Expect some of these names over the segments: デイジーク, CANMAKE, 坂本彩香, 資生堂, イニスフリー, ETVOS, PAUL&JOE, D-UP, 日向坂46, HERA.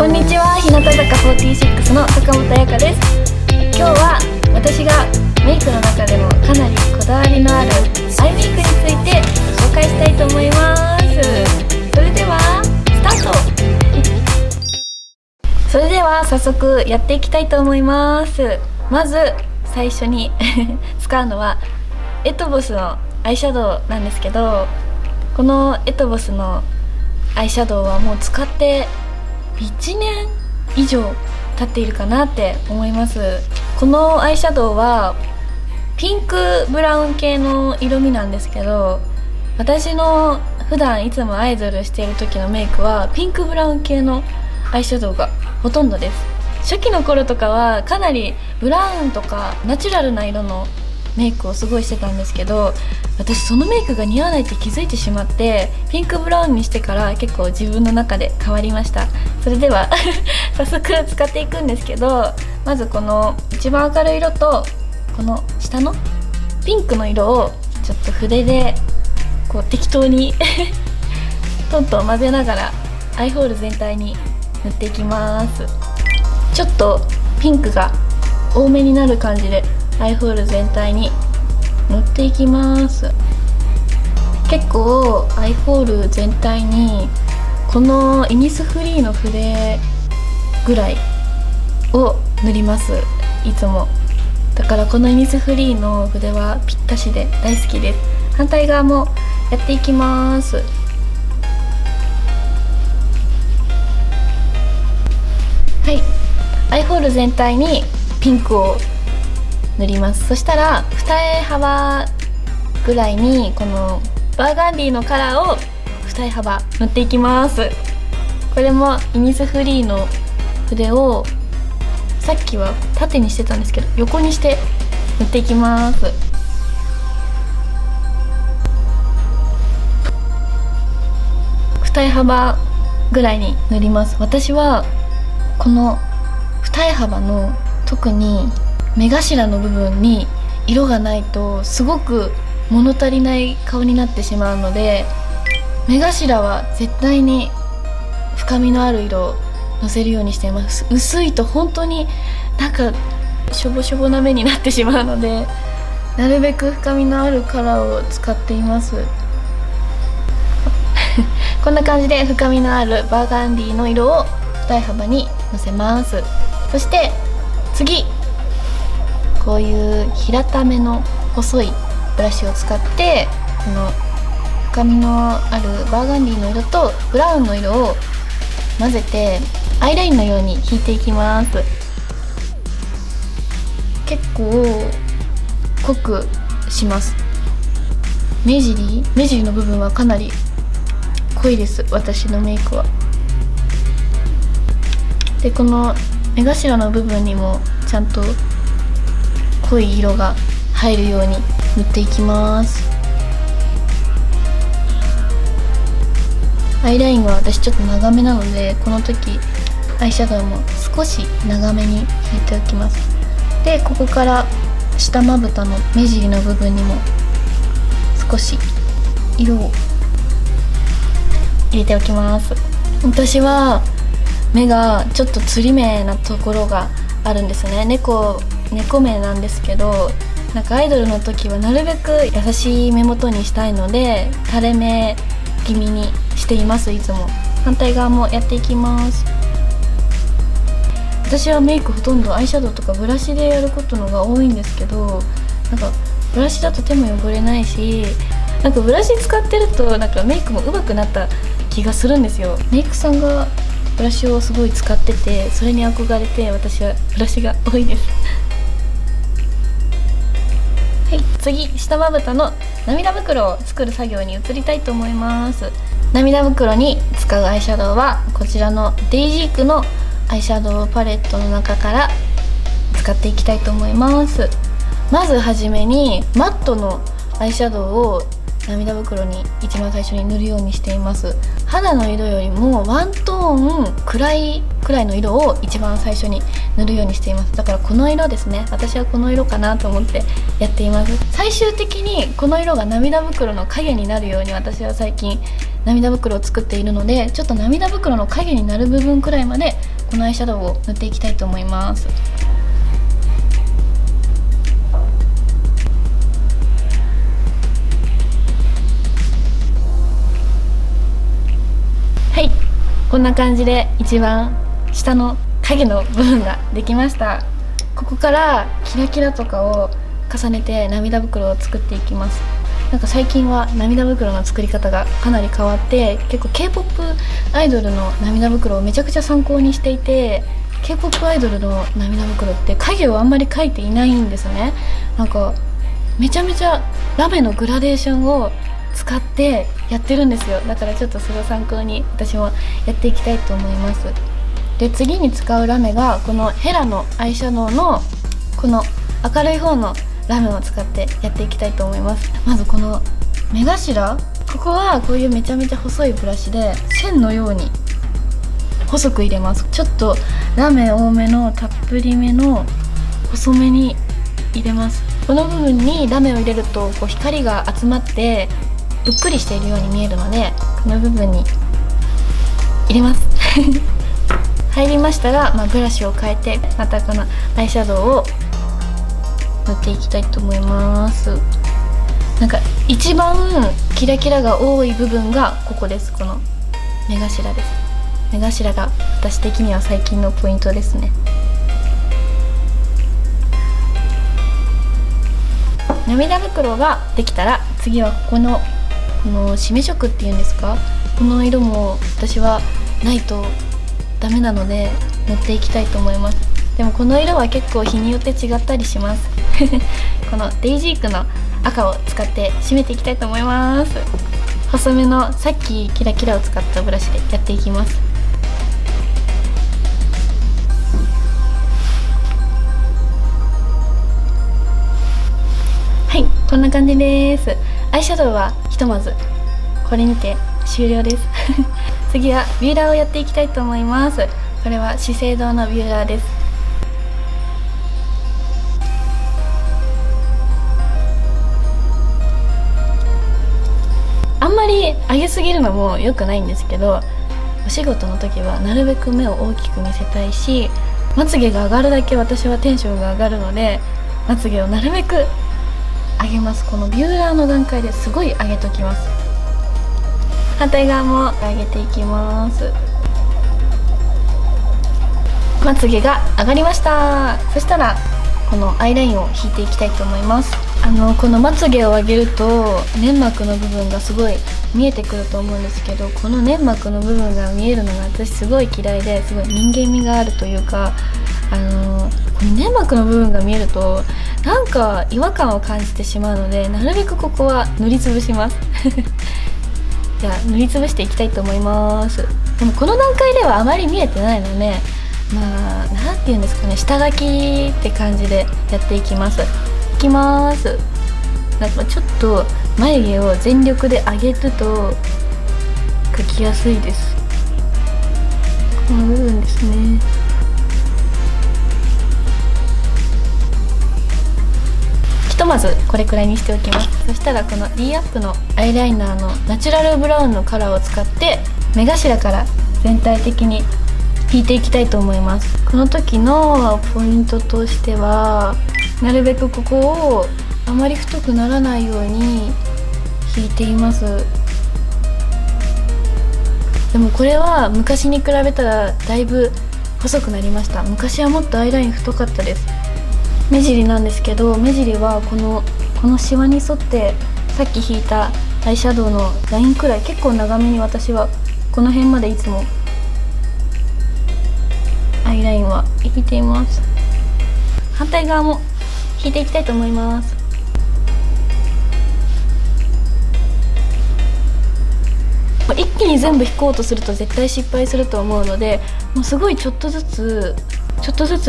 こんにちは、日向坂46の坂本彩香です。今日は私がメイクの中でもかなりこだわりのあるアイメイクについて紹介したいと思います。それではスタート。それでは早速やっていきたいと思います。まず最初に使うのはエトボスのアイシャドウなんですけど、このエトボスのアイシャドウはもう使って1年以上経っているかなって思います。このアイシャドウはピンクブラウン系の色味なんですけど、私の普段いつもアイドルしている時のメイクはピンクブラウン系のアイシャドウがほとんどです。初期の頃とかはかなりブラウンとかナチュラルな色のメイクをすごいしてたんですけど、私そのメイクが似合わないって気づいてしまって、ピンクブラウンにしてから結構自分の中で変わりました。それでは早速使っていくんですけど、まずこの一番明るい色とこの下のピンクの色をちょっと筆でこう適当にトントン混ぜながらアイホール全体に塗っていきます。ちょっとピンクが多めになる感じでアイホール全体に塗っていきます。結構アイホール全体にこのイニスフリーの筆ぐらいを塗ります、いつも。だからこのイニスフリーの筆はぴったしで大好きです。反対側もやっていきます。はい、アイホール全体にピンクを塗ります。そしたら二重幅ぐらいにこのバーガンディのカラーを二重幅塗っていきます。これもイニスフリーの筆をさっきは縦にしてたんですけど横にして塗っていきます。二重幅ぐらいに塗ります。私はこの二重幅の特に目頭の部分に色がないとすごく物足りない顔になってしまうので、目頭は絶対に深みのある色をのせるようにしています。薄いと本当になんかしょぼしょぼな目になってしまうので、なるべく深みのあるカラーを使っています。こんな感じで深みのあるバーガンディの色を二重幅にのせます。そして次、こういう平ための細いブラシを使ってこの深みのあるバーガンディの色とブラウンの色を混ぜてアイラインのように引いていきます。結構濃くします。目尻の部分はかなり濃いです、私のメイクは。でこの目頭の部分にもちゃんと濃い色が入るように塗っていきます。アイラインは私ちょっと長めなので、この時アイシャドウも少し長めに引いておきます。でここから下まぶたの目尻の部分にも少し色を入れておきます。私は目がちょっとつり目なところがあるんですね。猫目なんですけど、なんかアイドルの時はなるべく優しい目元にしたいので垂れ目気味にしています、いつも。反対側もやっていきます。私はメイクほとんどアイシャドウとかブラシでやることのが多いんですけど、なんかブラシだと手も汚れないし、なんかブラシ使ってるとなんかメイクも上手くなった気がするんですよ。メイクさんがブラシをすごい使ってて、それに憧れて私はブラシが多いです。はい、次下まぶたの涙袋を作る作業に移りたいと思います。涙袋に使うアイシャドウはこちらのデイジークのアイシャドウパレットの中から使っていきたいと思います。まずはじめにマットのアイシャドウを涙袋に一番最初に塗るようにしています。肌の色よりもワントーン暗いくらいの色を一番最初に塗るようにしています。だからこの色ですね、私はこの色かなと思ってやっています。最終的にこの色が涙袋の影になるように、私は最近涙袋を作っているので、ちょっと涙袋の影になる部分くらいまでこのアイシャドウを塗っていきたいと思います。はい、こんな感じで一番下の影の部分ができました。ここからキラキラとかを重ねて涙袋を作っていきます。なんか最近は涙袋の作り方がかなり変わって、結構 K-POP アイドルの涙袋をめちゃくちゃ参考にしていて、 K-POP アイドルの涙袋って影をあんまり描いていないんですね。なんかめちゃめちゃラメのグラデーションを使ってやってるんですよ。だからちょっとそれを参考に私もやっていきたいと思います。で、次に使うラメがこのヘラのアイシャドウのこの明るい方のラメを使ってやっていきたいと思います。まずこの目頭、ここはこういうめちゃめちゃ細いブラシで線のように細く入れます。ちょっとラメ多めのたっぷりめの細めに入れます。この部分にラメを入れるとこう光が集まってぷっくりしているように見えるので、この部分に入れます入りましたら、ブラシを変えてまたこのアイシャドウを塗っていきたいと思います。なんか一番キラキラが多い部分がここです。この目頭です。目頭が私的には最近のポイントですね。涙袋ができたら次はここの締め色っていうんですか、この色も私はないとダメなので塗っていきたいと思います。でもこの色は結構日によって違ったりしますこのデイジークの赤を使って締めていきたいと思います。細めのさっきキラキラを使ったブラシでやっていきます。はい、こんな感じです。アイシャドウはひとまずこれにて終了です次はビューラーをやっていきたいと思います。これは資生堂のビューラーです。あんまり上げすぎるのも良くないんですけど、お仕事の時はなるべく目を大きく見せたいし、まつげが上がるだけ私はテンションが上がるので、まつげをなるべく上げます。このビューラーの段階ですごい上げときます。反対側も上げていきます。まつげが上がりました。そしたらこのアイラインを引いていきたいと思います。このまつげを上げると粘膜の部分がすごい見えてくると思うんですけど、この粘膜の部分が見えるのが私すごい嫌いで、すごい人間味があるというか、この粘膜の部分が見えるとなんか違和感を感じてしまうので、なるべくここは塗りつぶしますじゃあ塗りつぶしていきたいと思います。でもこの段階ではあまり見えてないので、なんて言うんですかね、下書きって感じでやっていきます。いきます。なんかちょっと眉毛を全力で上げると描きやすいです。この部分ですね。ひとまずこれくらいにしておきます。そしたらこの D-UP のアイライナーのナチュラルブラウンのカラーを使って目頭から全体的に引いていきたいと思います。この時のポイントとしては、なるべくここをあまり太くならないように引いています。でもこれは昔に比べたらだいぶ細くなりました。昔はもっとアイライン太かったです。目尻なんですけど、目尻はこのシワに沿ってさっき引いたアイシャドウのラインくらい、結構長めに私はこの辺までいつもアイラインは引いています。反対側も引いていきたいと思います。一気に全部引こうとすると絶対失敗すると思うので、もうすごいちょっとずつ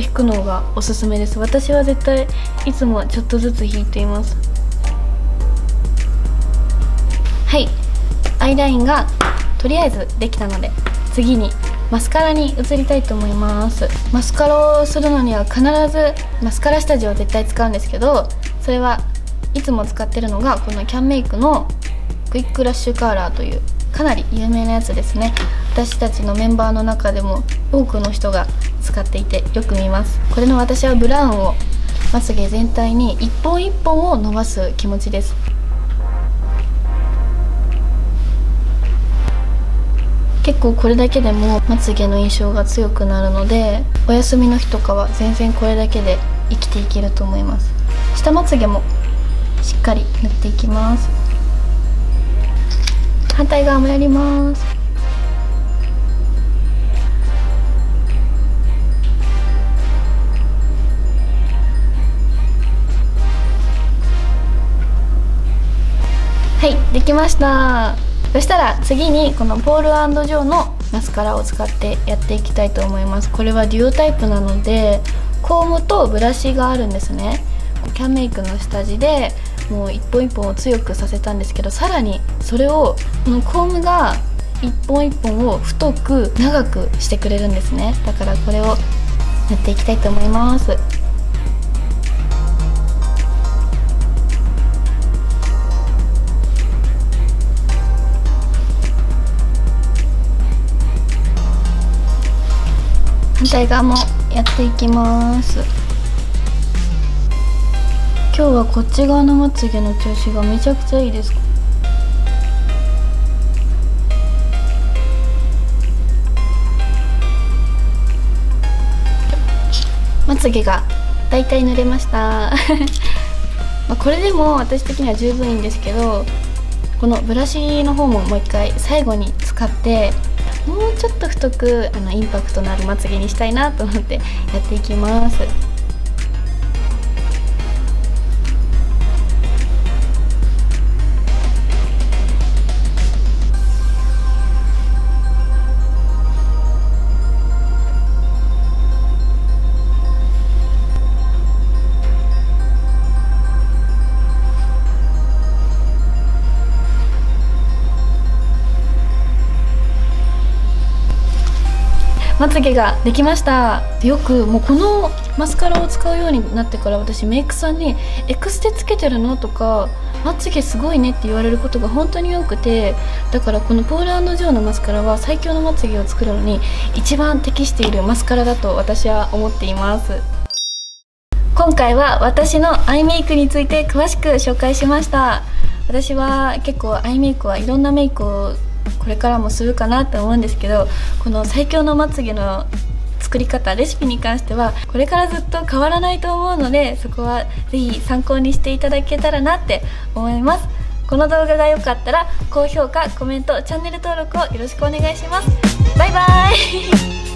引くのがおすすめです。私は絶対いつもちょっとずつ引いています。はい、アイラインがとりあえずできたので、次にマスカラに移りたいと思います。マスカラをするのには必ずマスカラ下地を絶対使うんですけど、それはいつも使ってるのがこのキャンメイクのクイックラッシュカーラーというかなり有名なやつですね。私たちのメンバーの中でも多くの人が使っていてよく見ます。これの私はブラウンをまつげ全体に一本一本を伸ばす気持ちです。結構これだけでもまつげの印象が強くなるので、お休みの日とかは全然これだけで生きていけると思います。下まつげもしっかり塗っていきます。反対側もやります。はい、できました。そしたら次にこのポール&ジョーのマスカラを使ってやっていきたいと思います。これはデュオタイプなのでコームとブラシがあるんですね。キャンメイクの下地でもう一本一本を強くさせたんですけど、さらにそれをこのコームが一本一本を太く長くしてくれるんですね。だからこれを塗っていきたいと思います。反対側もやっていきます。今日はこっち側のまつげの調子がめちゃくちゃいいです。まつげがだいたい濡れましたまあこれでも私的には十分いいんですけど、このブラシの方ももう一回最後に使ってもうちょっと太くインパクトのあるまつげにしたいなと思ってやっていきます。まつげができました。よくもうこのマスカラを使うようになってから、私メイクさんに「エクステつけてるの?」とか「まつげすごいね」って言われることが本当に多くて、だからこのポール&ジョーのマスカラは最強のまつげを作るのに一番適しているマスカラだと私は思っています。今回は私のアイメイクについて詳しく紹介しました。私は結構アイメイクはいろんなメイクをこれからもするかなと思うんですけど、この最強のまつげの作り方レシピに関してはこれからずっと変わらないと思うので、そこはぜひ参考にしていただけたらなって思います。この動画が良かったら高評価、コメント、チャンネル登録をよろしくお願いします。バイバイ